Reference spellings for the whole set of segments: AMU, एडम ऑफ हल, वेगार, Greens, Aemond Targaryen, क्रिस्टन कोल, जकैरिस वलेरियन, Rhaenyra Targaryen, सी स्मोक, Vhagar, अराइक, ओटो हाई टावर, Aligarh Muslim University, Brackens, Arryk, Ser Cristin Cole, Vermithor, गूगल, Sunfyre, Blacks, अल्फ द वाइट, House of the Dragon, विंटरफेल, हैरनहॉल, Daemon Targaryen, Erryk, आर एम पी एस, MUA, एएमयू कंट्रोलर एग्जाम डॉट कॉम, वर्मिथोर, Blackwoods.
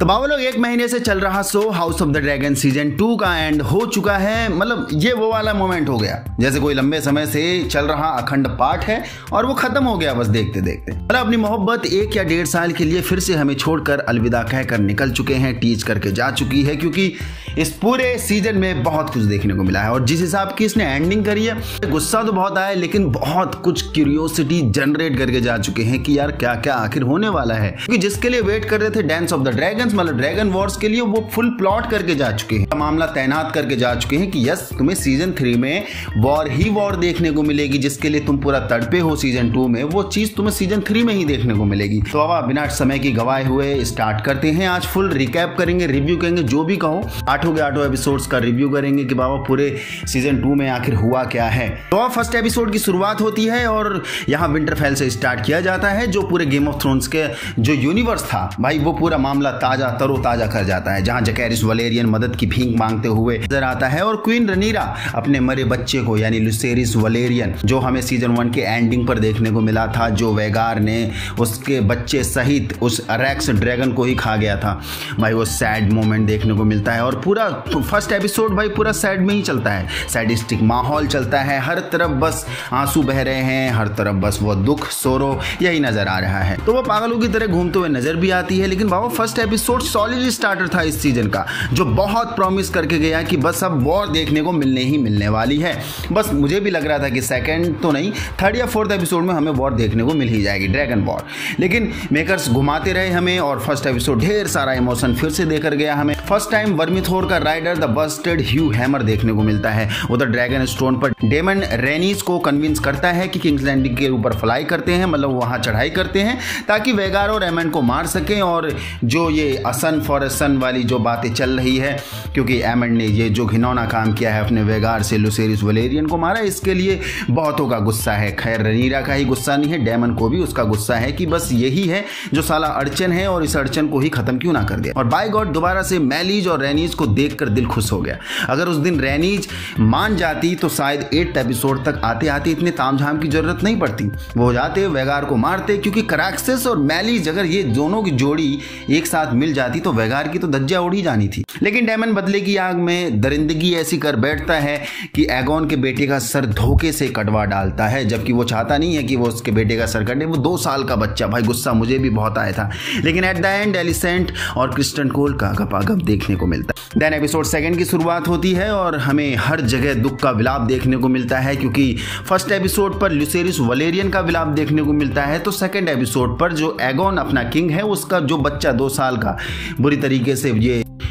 तो बाबा लोग 1 महीने से चल रहा show house of the dragon season 2 का एंड हो चुका है। मतलब ये वो वाला मोमेंट हो गया जैसे कोई लंबे समय से चल रहा अखंड पाठ है और वो खत्म हो गया बस देखते देखते। मतलब अपनी मोहब्बत 1 या 1.5 साल के लिए फिर से हमें छोड़कर अलविदा कहकर निकल चुके हैं, टीच करके जा चुकी है, क्योंकि इस पूरे सीजन में बहुत कुछ देखने को मिला है। और जिस हिसाब की इसने एंडिंग करी है, गुस्सा तो बहुत आया लेकिन बहुत कुछ क्यूरियोसिटी जनरेट करके जा चुके हैं कि यार क्या क्या आखिर होने वाला है, क्योंकि जिसके लिए वेट कर रहे थे डांस ऑफ द ड्रैगन मतलब ड्रैगन वॉर्स के लिए वो फुल प्लॉट करके जा चुके हैं, मामला तैनात करके जा चुके हैं कि यस तुम्हें सीजन 3 में वॉर ही वॉर देखने को मिलेगी, जिसके लिए तुम पूरा तड़पे हो सीजन 2 में, वो चीज तुम्हें सीजन 3 में ही देखने को मिलेगी। तो अब बिना समय की गवाए हुए स्टार्ट करते हैं। आज फुल रिकैप करेंगे, रिव्यू करेंगे, जो भी कहो, 8 के 8 एपिसोड्स का रिव्यू करेंगे कि बाबा पूरे सीजन 2 में आखिर हुआ क्या है। तो अब फर्स्ट एपिसोड की शुरुआत होती है और यहाँ विंटरफेल से स्टार्ट किया जाता है, जो पूरे गेम ऑफ थ्रोन्स के जो यूनिवर्स था भाई वो पूरा मामला तरोताजा कर जाता है, जहां जकैरिस वलेरियन मदद की भीख मांगते हुए नजर आता है और क्वीन रनीरा अपने मरे बच्चे को यानी लुसेरिस वलेरियन, जो हमें सीजन 1 के एंडिंग पर देखने को मिला था, जो वेगार ने उसके बच्चे सहित उस अरैक्स ड्रैगन को ही खा गया था, भाई वो सैड मोमेंट देखने को मिलता है। और पूरा फर्स्ट एपिसोड भाई पूरा सैड में ही चलता है, सैडिस्टिक माहौल चलता है, हर तरफ बस आंसू बह रहे हैं, हर तरफ बस वो दुख सोरो यही नजर आ रहा है। तो वो पागलों की तरह घूमते हुए नजर भी आती है। लेकिन बाबा फर्स्ट एपिसोड सॉलिड स्टार्टर था इस सीजन का, जो बहुत प्रॉमिस करके गया कि बस अब वॉर देखने को मिलने ही मिलने वाली है। बस मुझे भी लग रहा था कि सेकंड तो नहीं, 3rd या 4th एपिसोड में हमें वॉर देखने को मिल ही जाएगी, ड्रैगन वॉर। लेकिन मेकर्स घुमाते रहे हमें और फर्स्ट एपिसोड ढेर सारा इमोशन फिर से देकर गया हमें। फर्स्ट टाइम वर्मिथोर का rider the bastard Hugh Hammer देखने को मिलता है। उधर ड्रैगन स्टोन पर डेमन रेनीस को कन्विंस करता है कि किंग्स लैंडिंग के ऊपर फ्लाई करते हैं, मतलब वहां चढ़ाई करते हैं ताकि वेगार और एमंड को मार सकें। और जो ये असन फॉर असन वाली जो बातें चल रही है, क्योंकि एमंड ने ये जो घिनौना काम किया है अपने वेगार से लुसेरिस वलेरियन को मारा, इसके लिए बहुतों का गुस्सा है। खैर रनीरा का ही गुस्सा नहीं है, डेमन को भी उसका गुस्सा है कि बस यही है जो साला अर्चन है और इस अर्चन को ही खत्म क्यों ना कर दिया। और बाय गॉड दोबारा से मेलीज और रेनीज को देखकर दिल खुश हो गया। अगर उस दिन रेनीज मान जाती तो शायद 8th एपिसोड तक आते आते इतने तामझाम की जरूरत नहीं पड़ती, वो हो जाते वेगार को मारते, क्योंकि कराक्सेस और मेलीज अगर ये दोनों की जोड़ी एक साथ मिल जाती तो वेगार की तो धज्जियां उड़ ही जानी थी। लेकिन डेमन बदले की आग में दरिंदगी ऐसी कर बैठता है कि एगोन के बेटे का सर धोखे से कटवा डालता है, जबकि वो चाहता नहीं है कि वो उसके बेटे का सर कटे, वो 2 साल का बच्चा। भाई गुस्सा मुझे भी बहुत आया था। लेकिन एट द एंड एलिसेंट और क्रिस्टन कोल का गपागप देखने को मिलता है। देन एपिसोड 2 की शुरुआत होती है और हमें हर जगह दुख का विलाप देखने को मिलता है, क्योंकि फर्स्ट एपिसोड पर लुसेरिस वलेरियन का विलाप देखने को मिलता है, तो 2nd एपिसोड पर जो एगोन अपना किंग है उसका जो बच्चा 2 साल का बुरी तरीके से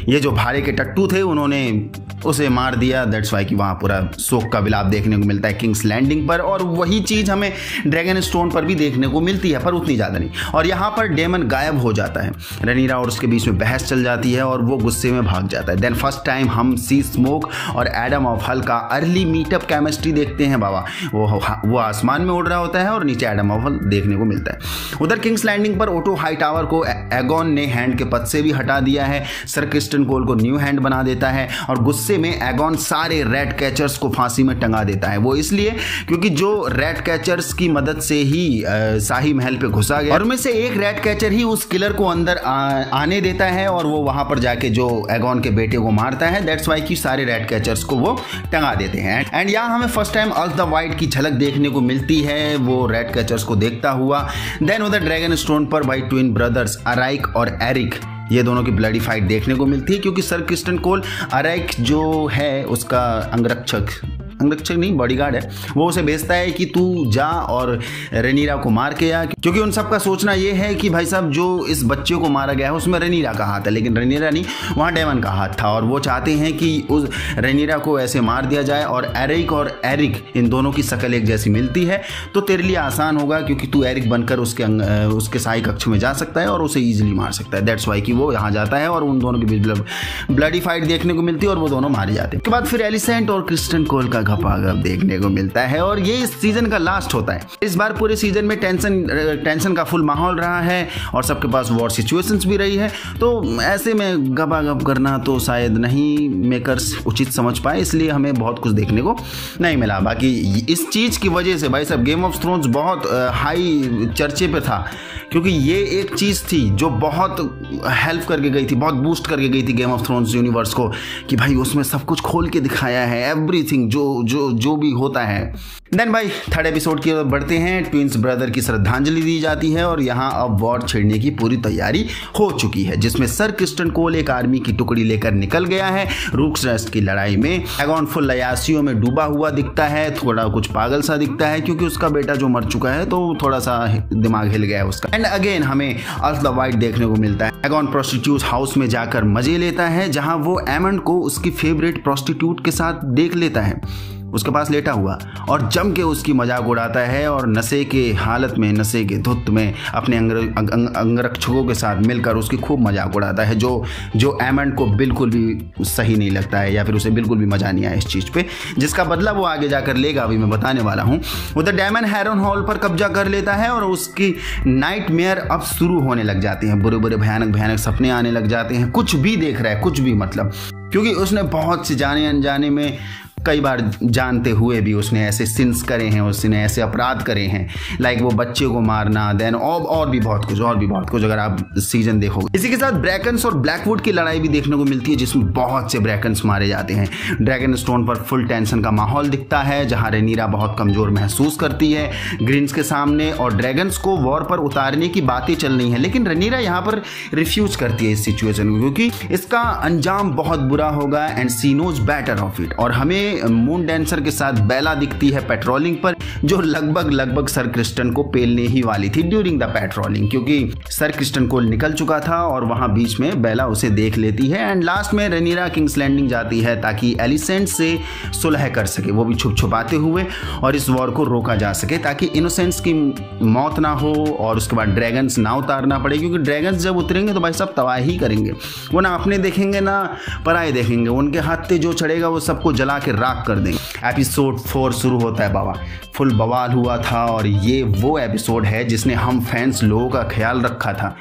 ये जो भारे के टट्टू थे उन्होंने उसे मार दिया। दैट्स वाई कि वहाँ पूरा शोक का विलाप देखने को मिलता है किंग्स लैंडिंग पर, और वही चीज़ हमें ड्रैगन स्टोन पर भी देखने को मिलती है पर उतनी ज़्यादा नहीं। और यहाँ पर डेमन गायब हो जाता है, रनीरा और उसके बीच में बहस चल जाती है और वो गुस्से में भाग जाता है। देन फर्स्ट टाइम हम सी स्मोक और एडम ऑफ हल का अर्ली मीटअप केमिस्ट्री देखते हैं। बाबा वो आसमान में उड़ रहा होता है और नीचे एडम ऑफ हल देखने को मिलता है। उधर किंग्स लैंडिंग पर ओटो हाई टावर को एगोन ने हैंड के पद से भी हटा दिया है, सर क्रिस्टन कोल को न्यू हैंड बना देता है और गुस्से में एगोन सारे रेड कैचर्स को फांसी में टंगा देता है। वो इसलिए क्योंकि जो रेड कैचर्स की मदद से ही शाही महल पे घुसा गया और उनमें से एक रेड कैचर ही उस किलर को अंदर आने देता है और वो वहां पर जाके जो एगोन के बेटे को मारता है। दैट्स वाई कि सारे रेड कैचर्स को वो टंगा देते हैं। एंड यहाँ हमें first time अल्फ द वाइट की झलक देखने को मिलती है, वो रेड कैचर्स को देखता हुआ। देन उधर ड्रैगन स्टोन पर भाई ट्विन ब्रदर्स अराइक और एरिक ये दोनों की ब्लडी फाइट देखने को मिलती है, क्योंकि सर क्रिस्टन कोल अरैक जो है उसका अंगरक्षक नहीं बॉडीगार्ड है, वो उसे भेजता है कि तू जा और रनीरा को मार के आ, क्योंकि उन सब का सोचना ये है कि भाई साहब जो इस बच्चे को मारा गया है उसमें रनीरा का हाथ है। लेकिन रनीरा नहीं, वहाँ डेमन का हाथ था और वो चाहते हैं कि उस रनीरा को ऐसे मार दिया जाए। और एरिक इन दोनों की शक्ल एक जैसी मिलती है, तो तेरे लिए आसान होगा क्योंकि तू एरिक बनकर उसके साई कक्ष में जा सकता है और उसे ईजिली मार सकता है। दैट्स वाई कि वो यहाँ जाता है और उन दोनों के बीच ब्लडी फाइट देखने को मिलती है और वो दोनों मारे जाते हैं। उसके बाद फिर एलिसेंट और क्रिस्टन कोल का का पागल देखने को मिलता है और ये इस सीजन का लास्ट होता है। इस बार पूरे सीजन में टेंशन का फुल माहौल रहा है और सबके पास वॉर सिचुएशंस भी रही है, तो ऐसे में गबागब करना तो शायद नहीं मेकर्स उचित समझ पाए, इसलिए हमें बहुत कुछ देखने को नहीं मिला। बाकी इस चीज़ की वजह से भाई साहब गेम ऑफ थ्रोन्स बहुत हाई चर्चे पे था, क्योंकि ये एक चीज़ थी जो बहुत हेल्प करके गई थी, बहुत बूस्ट करके गई थी गेम ऑफ थ्रोन्स यूनिवर्स को कि भाई उसमें सब कुछ खोल के दिखाया है, एवरीथिंग जो भी होता है। देन भाई थर्ड एपिसोड की ओर बढ़ते हैं। ट्विंस ब्रदर की श्रद्धांजलि दी जाती है और यहाँ अब वॉर छेड़ने की पूरी तैयारी हो चुकी है, जिसमें सर क्रिस्टन कोल एक आर्मी की टुकड़ी लेकर निकल गया है रूक्स रेस्ट की लड़ाई में। एगॉन फुल अयाशियों में डूबा हुआ दिखता है, थोड़ा कुछ पागल सा दिखता है क्योंकि उसका बेटा जो मर चुका है तो थोड़ा सा दिमाग हिल गया है उसका। एंड अगेन हमें अल्फ द वाइट देखने को मिलता है। एगॉन प्रोस्टिट्यूट हाउस में जाकर मजे लेता है, जहां वो एमंड को उसकी फेवरेट प्रोस्टिट्यूट के साथ देख लेता है उसके पास लेटा हुआ, और जम के उसकी मजाक उड़ाता है और नशे के हालत में, नशे के धुत में अपने अंगरक्षकों के साथ मिलकर उसकी खूब मजाक उड़ाता है, जो एमंड को बिल्कुल भी सही नहीं लगता है या फिर उसे बिल्कुल भी मज़ा नहीं आया इस चीज़ पे, जिसका बदला वो आगे जाकर लेगा, अभी मैं बताने वाला हूँ। उधर डेमन हैरनहॉल पर कब्जा कर लेता है और उसकी नाइटमेयर अब शुरू होने लग जाती है, बुरे बुरे भयानक सपने आने लग जाते हैं, कुछ भी देख रहा है, कुछ भी मतलब, क्योंकि उसने बहुत से जाने अनजाने में कई बार जानते हुए भी उसने ऐसे सिंस करे हैं, उसने ऐसे अपराध करे हैं, लाइक वो बच्चे को मारना, देन और भी बहुत कुछ अगर आप सीजन देखोगे। इसी के साथ ब्रैकन्स और ब्लैकवुड की लड़ाई भी देखने को मिलती है, जिसमें बहुत से ब्रैकन्स मारे जाते हैं। ड्रैगनस्टोन पर फुल टेंशन का माहौल दिखता है, जहां रेनीरा बहुत कमजोर महसूस करती है ग्रीन्स के सामने और ड्रैगन्स को वॉर पर उतारने की बातें चल रही है, लेकिन रेनीरा यहाँ पर रिफ्यूज करती है इस सिचुएशन को, क्योंकि इसका अंजाम बहुत बुरा होगा and she knows better of it. और हमें मून डांसर के साथ बेला दिखती है पेट्रोलिंग पर, जो लगभग सर क्रिस्टन को पेलने ही वाली थी ड्यूरिंग द पेट्रोलिंग, क्योंकि सर क्रिस्टन कोल निकल चुका था और वहां बीच में बेला उसे देख लेती है। एंड लास्ट में रेनीरा किंग्स लैंडिंग जाती है ताकि एलिसेंट से सुलह कर सके, वो भी छुपाते हुए, और इस वॉर को रोका जा सके ताकि इनोसेंट्स की मौत ना हो और उसके बाद ड्रैगन्स ना उतारना पड़े, क्योंकि ड्रैगन्स जब उतरेंगे तो भाई साहब तबाही करेंगे, वो ना अपने देखेंगे ना पराए देखेंगे, उनके हाथ से जो चढ़ेगा वो सबको जला के राख कर देंगे। एपिसोड 4 शुरू होता है, बाबा फुल बवाल हुआ था और ये वो एपिसोड है जिसने हम फैंस लोगों का ख्याल रखा था,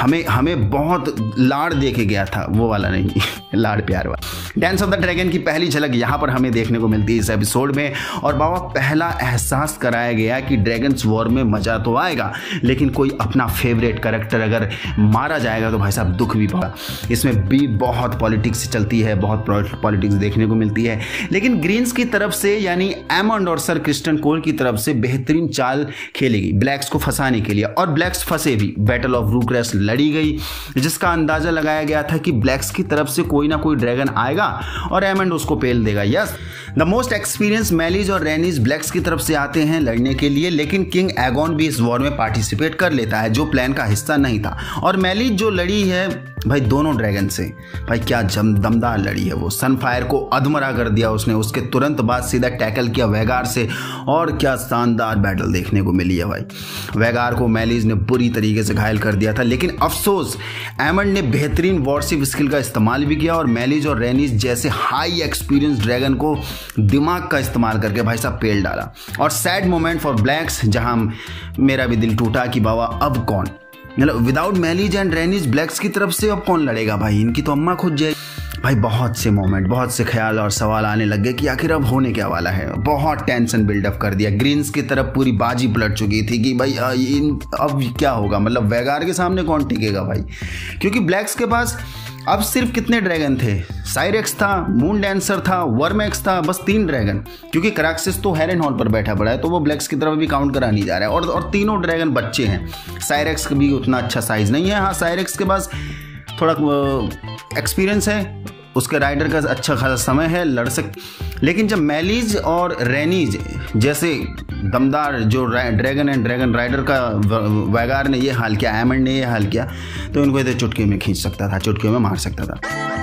हमें बहुत लाड़ देके गया था, वो वाला नहीं लाड़ प्यार वाला। डांस ऑफ द ड्रैगन की पहली झलक यहाँ पर हमें देखने को मिलती है इस एपिसोड में, और बाबा पहला एहसास कराया गया कि ड्रैगन्स वॉर में मज़ा तो आएगा लेकिन कोई अपना फेवरेट कैरेक्टर अगर मारा जाएगा तो भाई साहब दुख भी पड़ा। इसमें भी बहुत पॉलिटिक्स चलती है, बहुत पॉलिटिक्स देखने को मिलती है, लेकिन ग्रीन्स की तरफ से यानी एमंड और सर क्रिस्टन कोल की तरफ से बेहतरीन चाल खेलेगी ब्लैक्स को फंसाने के लिए, और ब्लैक्स फंसे भी। बैटल ऑफ रूक रेस्ट लड़ी गई, जिसका अंदाजा लगाया गया था कि ब्लैक्स की तरफ से कोई ना कोई ड्रैगन आएगा और एमंड उसको पेल देगा। Yes, the most experience Meleys और रेनीज ब्लैक्स की तरफ से आते हैं लड़ने के लिए, लेकिन किंग एगॉन भी इस वॉर में पार्टिसिपेट कर लेता है जो प्लान का हिस्सा नहीं था, और मेलीज जो लड़ी है भाई दोनों ड्रैगन से, भाई क्या दमदार लड़ी है वो, सनफायर को अधमरा कर दिया उसने, उसके तुरंत बाद सीधा टैकल किया वैगार से, और क्या शानदार बैटल देखने को मिली है भाई। वैगार को मेलीज ने बुरी तरीके से घायल कर दिया था, लेकिन अफसोस एमंड ने बेहतरीन वॉरशिप स्किल का इस्तेमाल भी किया और मेलीज और रेनीज जैसे हाई एक्सपीरियंस ड्रैगन को दिमाग का इस्तेमाल करके भाई साहब पेल डाला। और सैड मोमेंट फॉर ब्लैक्स, जहां मेरा भी दिल टूटा कि बाबा अब कौन, मतलब without Meleys and Rhaenys blacks की तरफ से अब कौन लड़ेगा भाई, इनकी तो अम्मा खुद जाएगी भाई। बहुत से मोमेंट, बहुत से ख्याल और सवाल आने लग गए कि आखिर अब होने क्या वाला है, बहुत टेंशन बिल्डअप कर दिया। ग्रीन्स की तरफ पूरी बाजी पलट चुकी थी कि भाई अब क्या होगा, मतलब वैगार के सामने कौन टिकेगा भाई, क्योंकि ब्लैक्स के पास अब सिर्फ कितने ड्रैगन थे, साइरेक्स था, मूनडांसर था, वर्मैक्स था, बस 3 ड्रैगन, क्योंकि कराक्सेस तो हैरेनहॉल पर बैठा पड़ा है तो वो ब्लैक्स की तरफ भी काउंट करा नहीं जा रहा है, और 3 ड्रैगन बच्चे हैं। साइरेक्स का भी उतना अच्छा साइज नहीं है, हाँ साइरेक्स के पास थोड़ा एक्सपीरियंस है, उसके राइडर का अच्छा खासा समय है, लड़ सकते। लेकिन जब मेलीज और रेनीज जैसे दमदार जो ड्रैगन एंड ड्रैगन राइडर का वैगार ने ये हाल किया, एमंड ने ये हाल किया, तो इनको इधर चुटकी में खींच सकता था, चुटकी में मार सकता था।